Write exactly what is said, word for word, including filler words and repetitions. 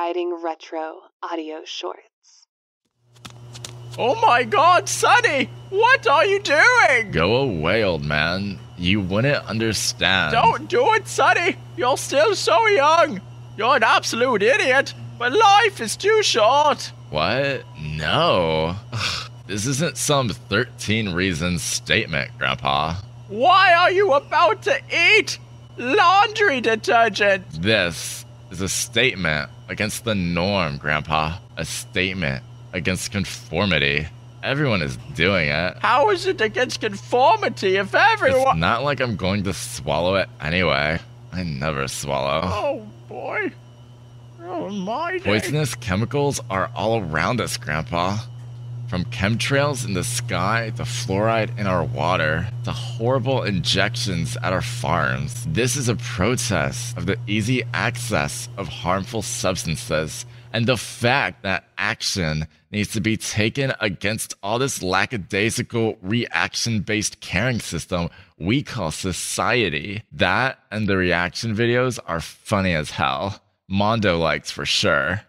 Riding Retro audio shorts. Oh my God, Sonny! What are you doing? Go away, old man. You wouldn't understand. Don't do it, Sonny! You're still so young! You're an absolute idiot! But life is too short! What? No. This isn't some thirteen reasons statement, Grandpa. Why are you about to eat laundry detergent? This is a statement against the norm, Grandpa. A statement against conformity. Everyone is doing it. How is it against conformity if everyone... It's not like I'm going to swallow it anyway. I never swallow. Oh, boy. Oh, my day. Poisonous chemicals are all around us, Grandpa. From chemtrails in the sky to fluoride in our water to horrible injections at our farms. This is a protest of the easy access of harmful substances and the fact that action needs to be taken against all this lackadaisical reaction-based caring system we call society. That and the reaction videos are funny as hell. Mondo likes for sure.